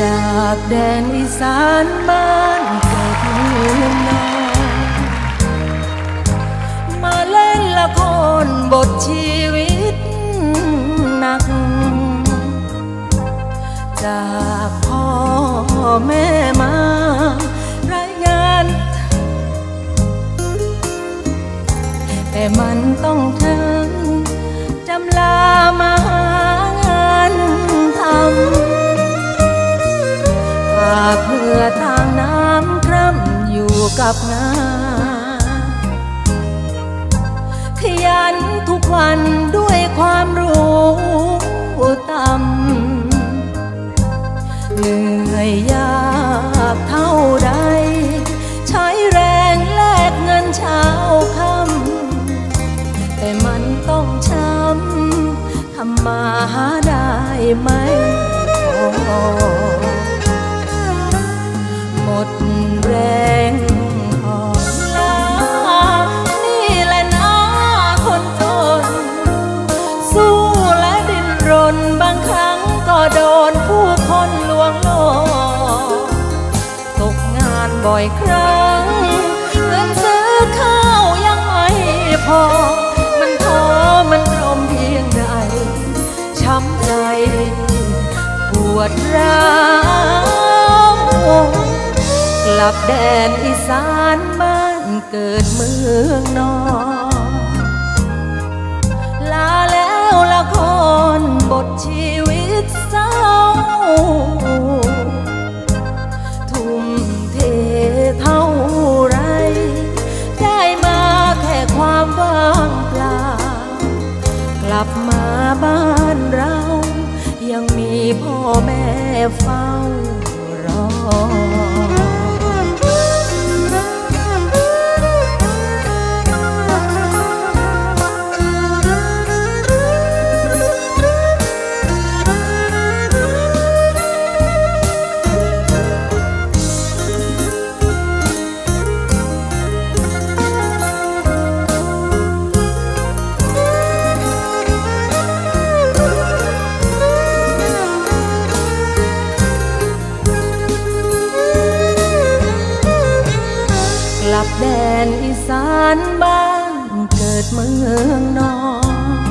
จากแดนอีสานบ้านเกิดน้องมาเล่นละครบทชีวิตหนักจากพ่อแม่มารายงานแต่มันต้องถึงจำลามาหางานทำหากเพื่อทางน้ำคร่ำอยู่กับงานขยันทุกวันด้วยความรู้ต่ำเหนื่อยยากเท่าใดใช้แรงแลกเงินเช้าค่ำแต่มันต้องช้ำทำมาหาได้ไหมหมดแรงอ่อนล้านี่แหละนะคนจนสู้และดิ้นรนบางครั้งก็โดนผู้คนลวงหลอกตกงานบ่อยครั้งเงินซื้อข้าวยังไม่พอมันตรมเพียงใดช้ำใจปวดร้าวกลับแดนอีสานบ้านเกิดเมืองนอนลาแล้วละครบทชีวิตเศร้าทุ่มเทเท่าไรได้มาแค่ความว่างเปล่ากลับมาบ้านเรายังมีพ่อแม่เฝ้ารอแดนอีสานบ้านเกิดเมืองนอน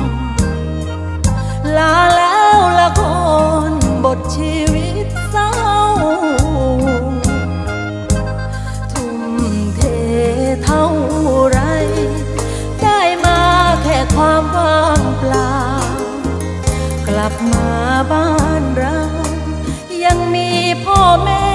ลาแล้วละครบทชีวิตเศร้าทุ่มเทเท่าไรได้มาแค่ความว่างเปล่ากลับมาบ้านเรายังมีพ่อแม่